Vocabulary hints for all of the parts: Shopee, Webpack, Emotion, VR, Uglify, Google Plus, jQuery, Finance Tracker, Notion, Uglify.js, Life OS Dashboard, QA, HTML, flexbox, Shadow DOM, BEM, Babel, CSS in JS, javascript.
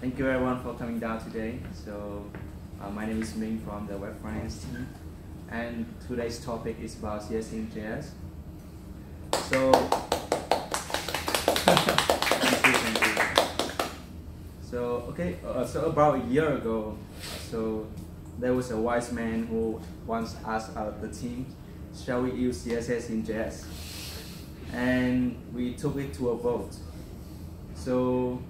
Thank you everyone for coming down today. So my name is Ming from the Web Finance team, and today's topic is about CSS in JS. So, thank you. So so about a year ago, so there was a wise man who once asked the team, "Shall we use CSS in JS?" And we took it to a vote. So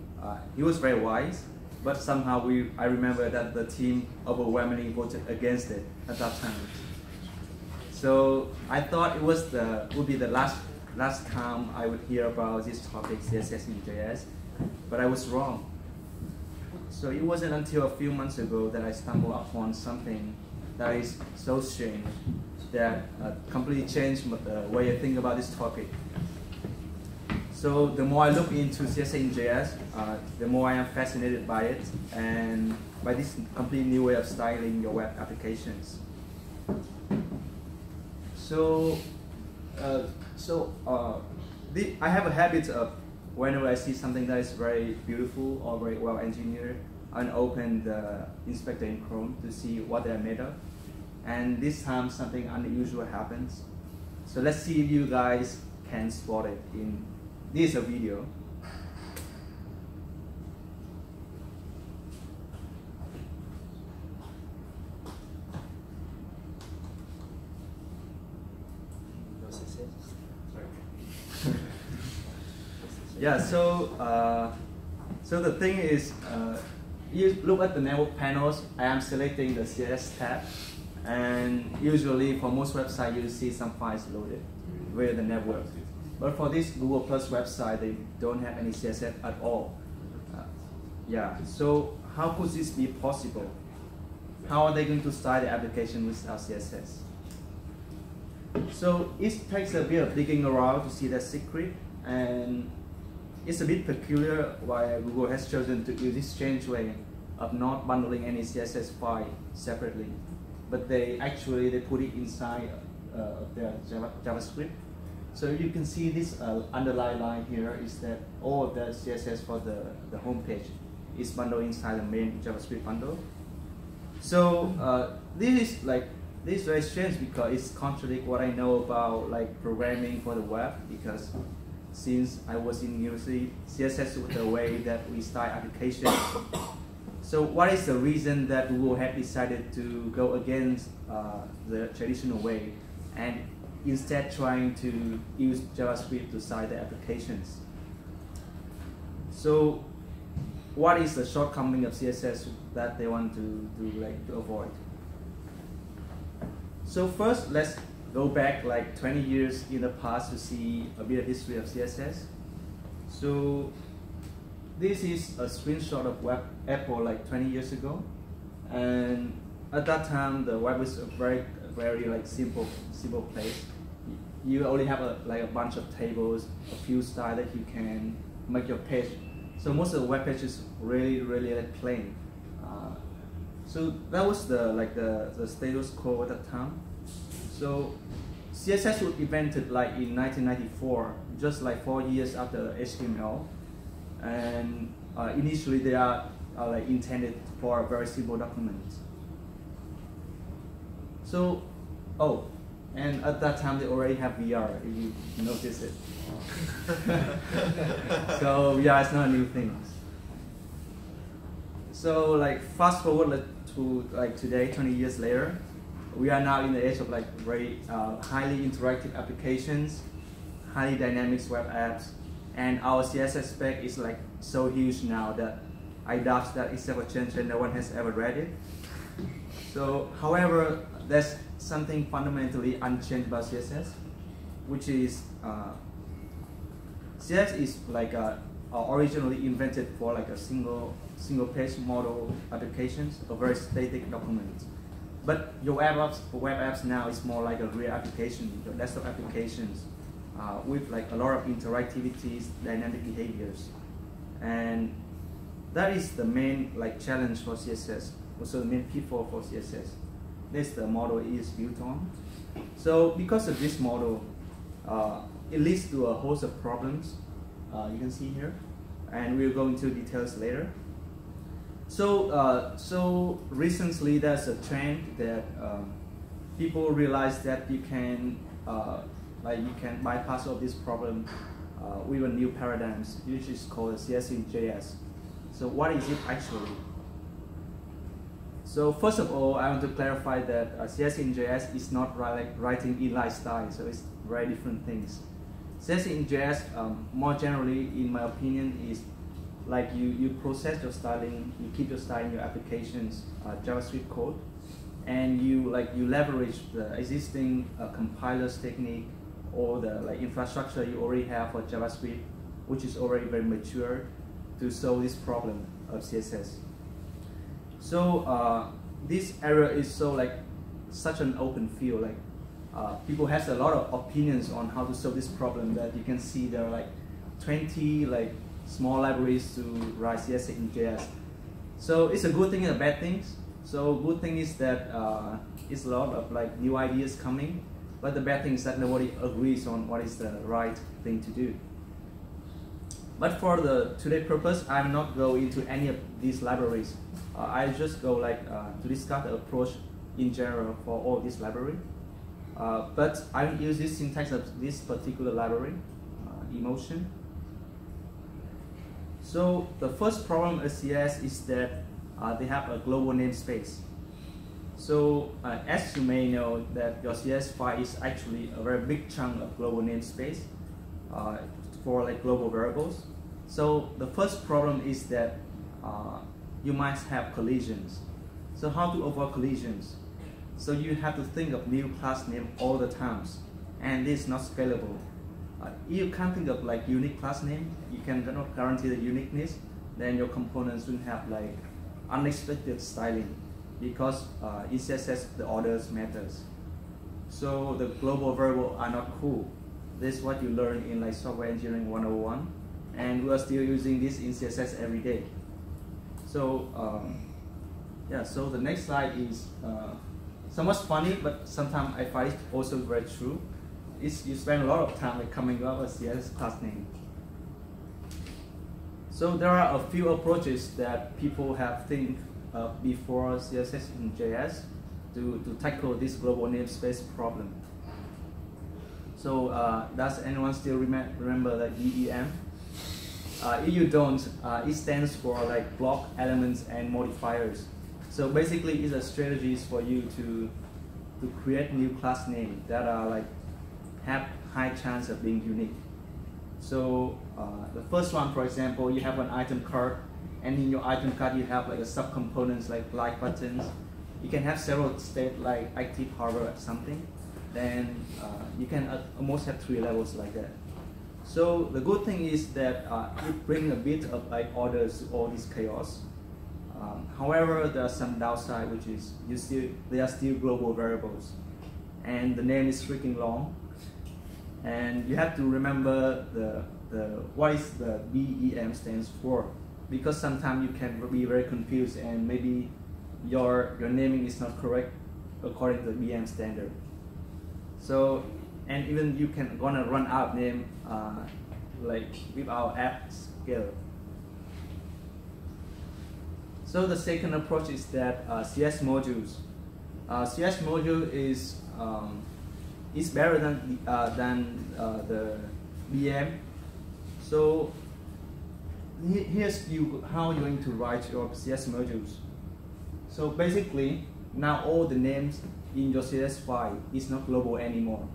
he was very wise, but somehow I remember that the team overwhelmingly voted against it at that time. So I thought it was would be the last time I would hear about this topic, CSS in JS, but I was wrong. So it wasn't until a few months ago that I stumbled upon something that is so strange that completely changed the way I think about this topic. So the more I look into CSS in JS, the more I am fascinated by it and by this completely new way of styling your web applications. So, I have a habit of, whenever I see something that is very beautiful or very well engineered, I open the inspector in Chrome to see what they are made of. And this time something unusual happens. So let's see if you guys can spot it in. This is a video. Yeah, so the thing is, you look at the network panels. I am selecting the CSS tab, and usually for most websites you see some files loaded via the network. But for this Google Plus website, they don't have any CSS at all. Yeah, so how could this be possible? How are they going to style the application without CSS? So it takes a bit of digging around to see the secret, and it's a bit peculiar why Google has chosen to use this strange way of not bundling any CSS file separately, but they put it inside their JavaScript. So you can see this underlying line here is that all of the CSS for the home page is bundled inside the main JavaScript bundle. So this is very strange because it's contradicting what I know about programming for the web, because since I was in university, CSS was the way that we style applications. So what is the reason that Google had decided to go against the traditional way and instead trying to use JavaScript to style the applications? So what is the shortcoming of CSS that they want to avoid? So first, let's go back 20 years in the past to see a bit of history of CSS. So this is a screenshot of Apple 20 years ago, and at that time the web was very simple place. You only have a bunch of tables, a few styles that you can make your page. So most of the web page is really plain. So that was the status quo at that time. So CSS was invented in 1994, just 4 years after HTML. And initially they are intended for a very simple document. So, and at that time they already have VR, if you notice it. So yeah, it's not a new thing. So fast forward to today, 20 years later, we are now in the age of very highly interactive applications, highly dynamic web apps, and our CSS spec is so huge now that I doubt that except for Chen, no one has ever read it. So, however, there's something fundamentally unchanged about CSS, which is CSS is originally invented for a single page model applications, a very static document. But your web apps now is more a real application, your desktop applications, with a lot of interactivities, dynamic behaviors, and that is the main challenge for CSS. Also, the main pitfall for CSS. That's the model it is built on. So because of this model, it leads to a host of problems you can see here, and we'll go into details later. So recently there's a trend that people realize that you can like you can bypass all this problem with a new paradigm, which is called CSS in JS. So what is it actually? So first of all, I want to clarify that CSS in JS is not writing inline style, so it's very different things. CSS in JS, more generally, in my opinion, is like you process your styling, you keep your style in your application's JavaScript code, and you leverage the existing compiler's technique or the infrastructure you already have for JavaScript, which is already very mature, to solve this problem of CSS. So this area is such an open field. People have a lot of opinions on how to solve this problem. That you can see there are 20 small libraries to write CSS in JS. So it's a good thing and a bad thing. So good thing is that it's a lot of new ideas coming, but the bad thing is that nobody agrees on what is the right thing to do. But for the today purpose, I'm not going into any of these libraries. I just go to discuss the approach in general for all this library. But I will use this syntax of this particular library, Emotion. So the first problem of CSS is that they have a global namespace. So as you may know, that your CSS file is actually a very big chunk of global namespace for global variables. So the first problem is that you might have collisions. So how to avoid collisions? So you have to think of new class name all the times, and this is not scalable. You can't think of unique class name. You cannot guarantee the uniqueness. Then your components will have unexpected styling, because in CSS the orders matters. So the global variables are not cool. This is what you learn in software engineering 101, and we are still using this in CSS every day. So yeah. So the next slide is. Somewhat funny, but sometimes I find it also very true. You spend a lot of time coming up with CSS class name. So there are a few approaches that people have think of before CSS in JS to tackle this global namespace problem. So does anyone still remember the BEM? If you don't, it stands for block elements and modifiers. So basically, it's a strategy for you to create new class names that are have high chance of being unique. So the first one, for example, you have an item card, and in your item card you have a subcomponents like buttons. You can have several states like active, hover, or something. Then you can almost have 3 levels like that. So the good thing is that it brings a bit of orders to all this chaos. However, there are some downside, which is they are still global variables, and the name is freaking long, and you have to remember what is the BEM stands for, because sometimes you can be very confused and maybe your naming is not correct according to the BEM standard. So, and even you can gonna run out name with our app scale. So the second approach is that CS modules. CS module is better than the BEM. So here's how you're going to write your CS modules. So basically, now all the names in your CS file is not global anymore.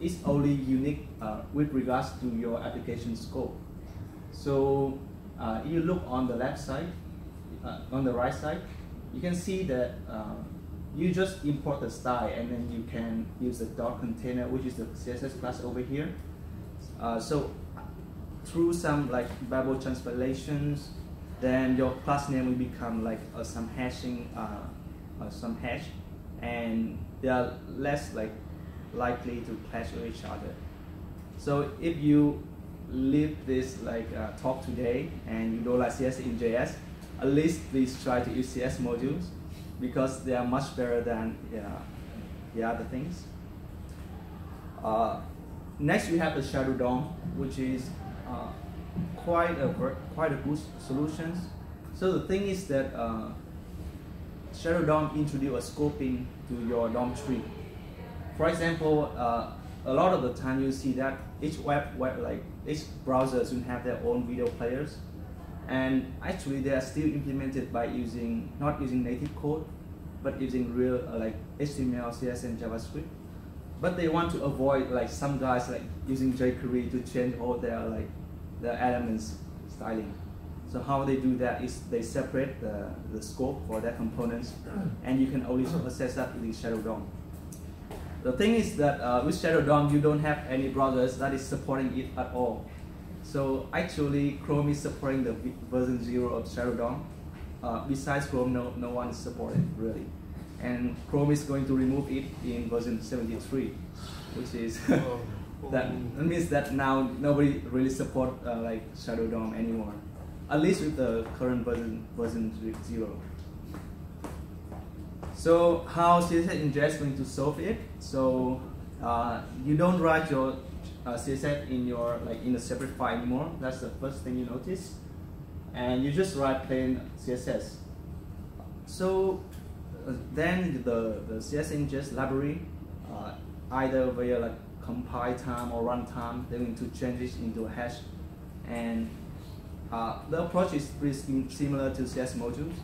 It's only unique with regards to your application scope. So you look on the left side. On the right side, you can see that you just import the style, and then you can use the dot container, which is the CSS class over here. So through some Babel translations, then your class name will become some hashing, some hash, and they are less likely to clash with each other. So if you leave this talk today and you don't like CSS in JS, at least please try to use CS modules, because they are much better than the other things. Next, we have the Shadow DOM, which is quite a good solution. So the thing is that Shadow DOM introduce a scoping to your DOM tree. For example, a lot of the time you see that each each browser should have their own video players, and actually they are still implemented by not using native code, but using real HTML, CSS, and JavaScript. But they want to avoid some guys using jQuery to change all their elements styling. So how they do that is they separate the scope for their components, and you can only access that using Shadow DOM. The thing is that with Shadow DOM, you don't have any browsers that is supporting it at all. So actually, Chrome is supporting the version 0 of Shadow DOM. Besides Chrome, no one is supported really. And Chrome is going to remove it in version 73, which is that means that now nobody really supports Shadow DOM anymore, at least with the current version 0. So how CSS in JS is going to solve it? So you don't write your CSS in a separate file anymore. That's the first thing you notice, and you just write plain CSS. So then the CSS in JS library, either via compile time or run time, they're going to change it into a hash. And the approach is pretty similar to CS modules.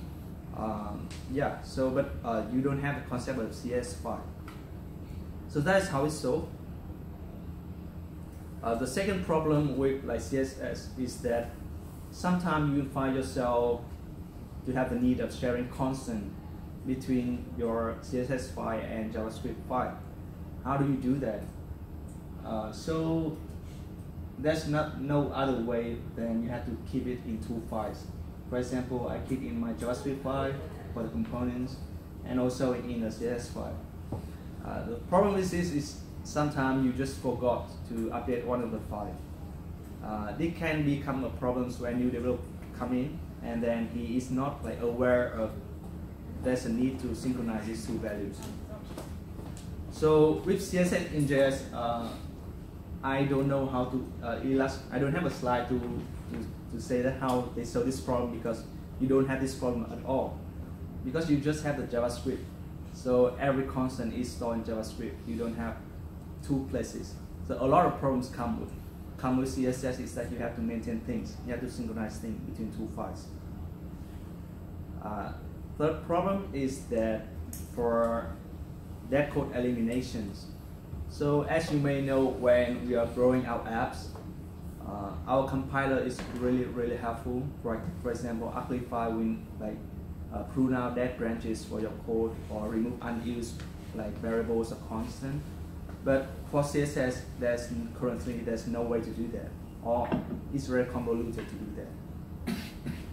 Yeah, so but you don't have the concept of CS file. So that is how it's solved. The second problem with CSS is that sometimes you find yourself to have the need of sharing constant between your CSS file and JavaScript file. How do you do that? So there's no other way than you have to keep it in two files. For example, I keep in my JavaScript file for the components, and also in the CSS file. The problem with this is sometimes you just forgot to update one of the files. This can become a problem when new developer come in, and then he is not aware of there's a need to synchronize these two values. So with CSS in JS, I don't know how to I don't have a slide to say that how they solve this problem, because you don't have this problem at all, because you just have the JavaScript. So every constant is stored in JavaScript. You don't have two places. So a lot of problems come with CSS is that you have to maintain things. You have to synchronize things between two files. Third problem is that for dead code eliminations. So as you may know, when we are growing our apps, our compiler is really helpful. For example, Uglify will prune out dead branches for your code or remove unused variables or constant. But for CSS, currently there's no way to do that, or it's very convoluted to do that.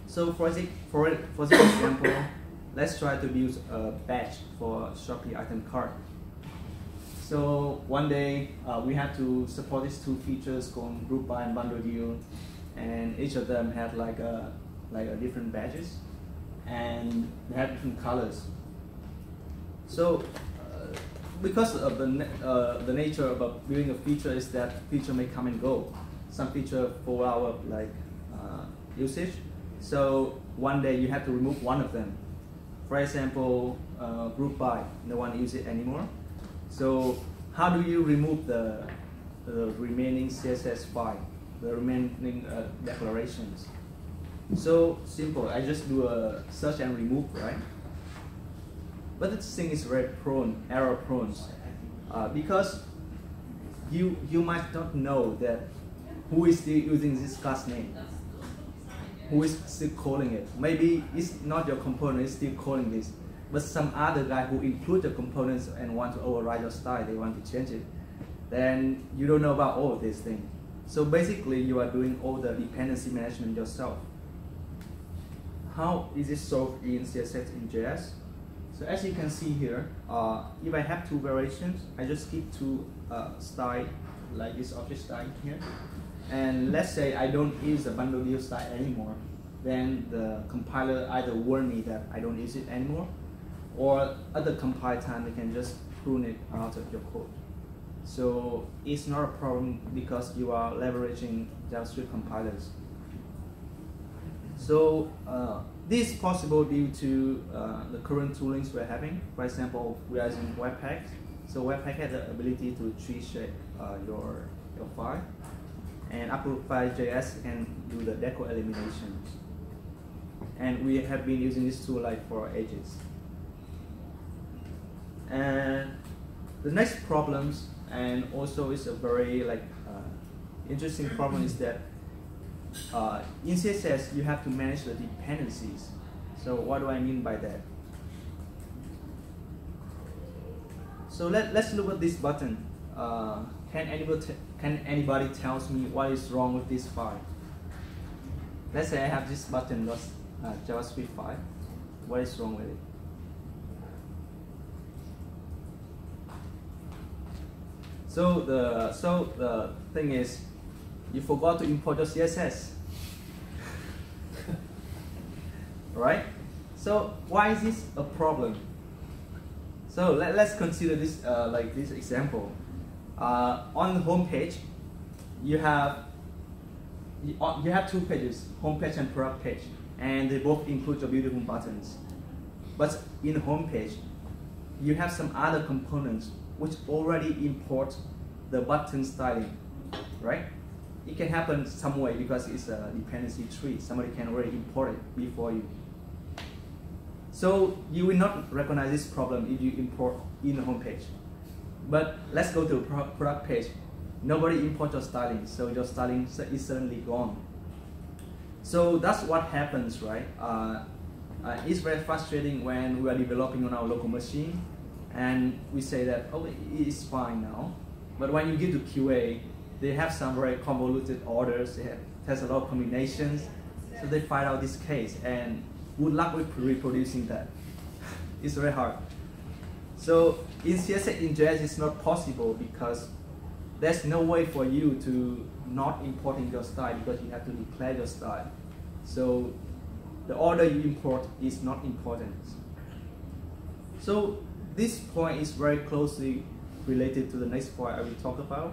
So for example, let's try to use a batch for Shopee item cart. So one day we have to support these two features called group buy and bundle deal, and each of them had like a different badges, and they had different colors. So because of the nature of building a feature is that feature may come and go. Some feature for our usage. So one day you have to remove one of them. For example, group by, no one uses it anymore. So how do you remove the remaining CSS file, the remaining declarations? So simple, I just do a search and remove, right? But this thing is very error prone, because you might not know that who is still using this class name. Who is still calling it? Maybe it's not your component, it's still calling this, but some other guy who includes the components and want to override your style, they want to change it. Then you don't know about all of these things. So basically, you are doing all the dependency management yourself. How is it solved in CSS in JS? So as you can see here, if I have two variations, I just keep two style, like this object style here. And let's say I don't use the bundle deal style anymore, then the compiler either warn me that I don't use it anymore, or at the compile time they can just prune it out of your code. So it's not a problem because you are leveraging JavaScript compilers. So this is possible due to the current toolings we're having. For example, we are using Webpack. So Webpack has the ability to tree shake your file, and Uglify.js can do the deco elimination. And we have been using this tool like for ages. And the next problems, and also is a very interesting problem, is that in CSS you have to manage the dependencies. So what do I mean by that? So let's look at this button. Can anybody tell me what is wrong with this file? Let's say I have this button, JavaScript file. What is wrong with it? So the thing is, you forgot to import your CSS, right? So why is this a problem? So let's consider this this example. On the home page, you have two pages, home page and product page, and they both include your beautiful buttons. But in the home page, you have some other components which already import the button styling, right? It can happen some way because it's a dependency tree. Somebody can already import it before you. So you will not recognize this problem if you import in the home page. But let's go to the product page. Nobody imports your styling, so your styling is suddenly gone. So that's what happens, right? It's very frustrating when we are developing on our local machine, and we say that, oh, it's fine now. But when you get to QA, they have some very convoluted orders. It has a lot of combinations. So they find out this case, and good luck with reproducing that. It's very hard. So in CSS in JS, it's not possible because there's no way for you to not importing your style, because you have to declare your style. So the order you import is not important. So this point is very closely related to the next point I will talk about,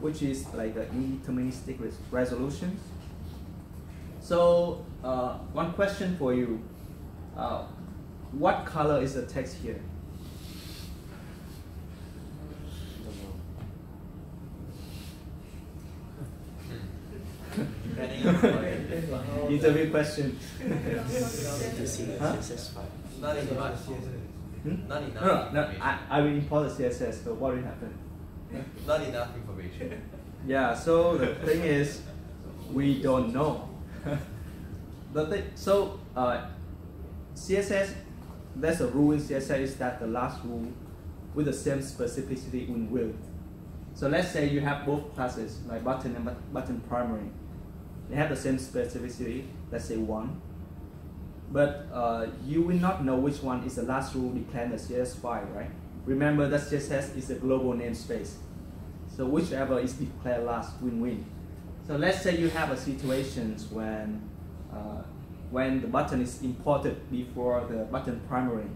which is like an indeterministic resolution. So one question for you, what color is the text here? Interview question. Huh? No, I will import the CSS, so what will happen? Not enough information. Yeah, so the thing is, we don't know. CSS, there's a rule in CSS is that the last rule with the same specificity will win. So let's say you have both classes, like button and button primary. They have the same specificity, let's say 1. But you will not know which one is the last rule declared in the CSS file, right? Remember that CSS is a global namespace. So whichever is declared last, win-win. So let's say you have a situation when the button is imported before the button primary.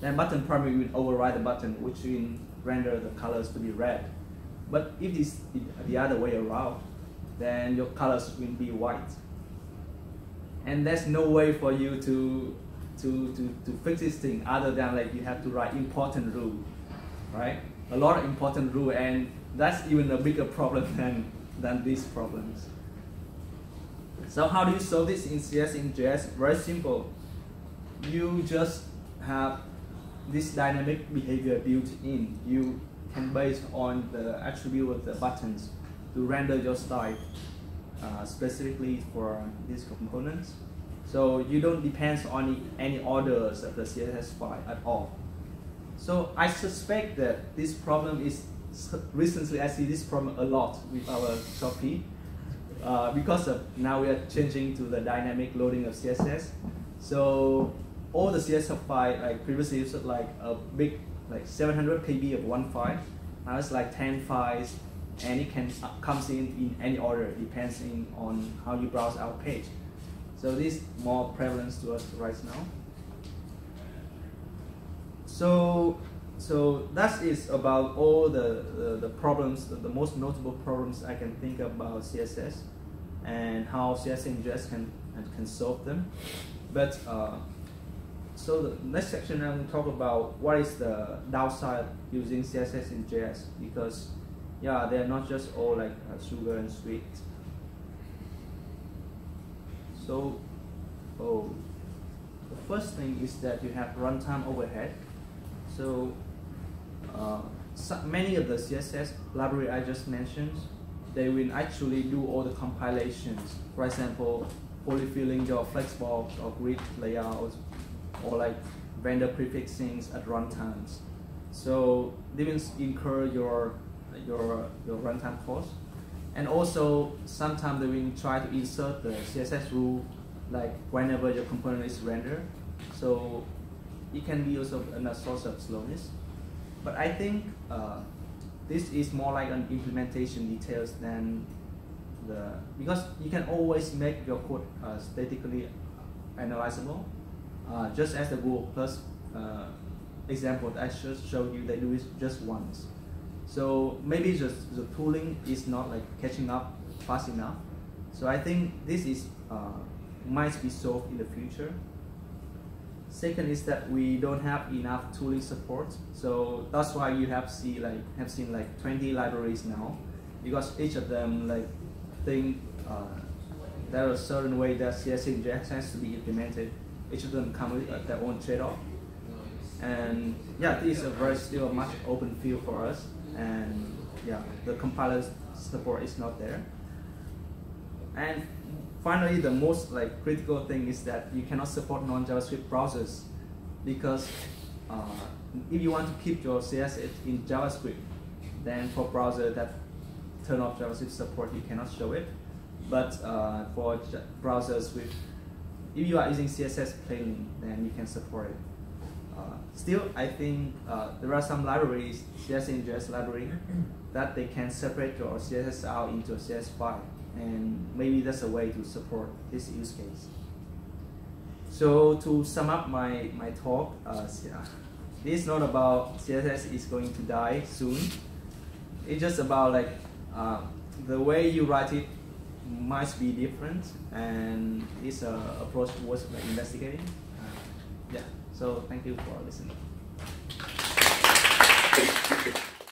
Then button primary will override the button, which will render the colors to be red. But if it's the other way around, then your colors will be white. And there's no way for you to fix this thing other than like you have to write important rule, right? A lot of important rule, and that's even a bigger problem than these problems. So how do you solve this in CSS in JS? Very simple. You just have this dynamic behavior built in. You can base on the attribute of the buttons to render your style specifically for these components. So you don't depend on any orders of the CSS file at all. So I suspect that this problem is, recently I see this problem a lot with our Shopee, because of now we are changing to the dynamic loading of CSS. So all the CSS file, like previously it was like a big, like 700 KB of one file. Now it's like 10 files, and it can comes in any order, depending on how you browse our page. So this is more prevalent to us right now. So that is about all the problems, the most notable problems I can think about CSS, and how CSS in JS can and consult them. But so the next section I'm going to talk about what is the downside using CSS in JS, because yeah, they're not just all like sugar and sweet. So the first thing is that you have runtime overhead. So many of the CSS library I just mentioned, they will actually do all the compilations. For example, polyfilling your flexbox or grid layouts, or like vendor prefixings at runtimes. So they will incur your runtime cost. And also sometimes they will try to insert the CSS rule like whenever your component is rendered. So it can be also a source of slowness. But I think this is more like an implementation details than the, because you can always make your code statically analyzable. Just as the Google Plus example that I just showed you, they do it just once. So maybe just the tooling is not like catching up fast enough. So I think this is might be solved in the future. Second is that we don't have enough tooling support. So that's why you have seen like 20 libraries now, because each of them like think there are certain way that CSS in JS has to be implemented. Each of them come with their own trade-off. And yeah, this is a very still much open field for us. And yeah, the compiler support is not there. And finally, the most like critical thing is that you cannot support non-JavaScript browsers, because if you want to keep your CSS in JavaScript, then for browser that turn off JavaScript support, you cannot show it. But for browsers with, if you are using CSS plainly, then you can support it. Still, I think there are some libraries, CSS in JS library, that they can separate your CSS out into a CSS file, and maybe that's a way to support this use case. So to sum up my talk, this is not about CSS is going to die soon. It's just about like the way you write it might be different, and it's an approach towards like, investigating. Yeah. So thank you for listening.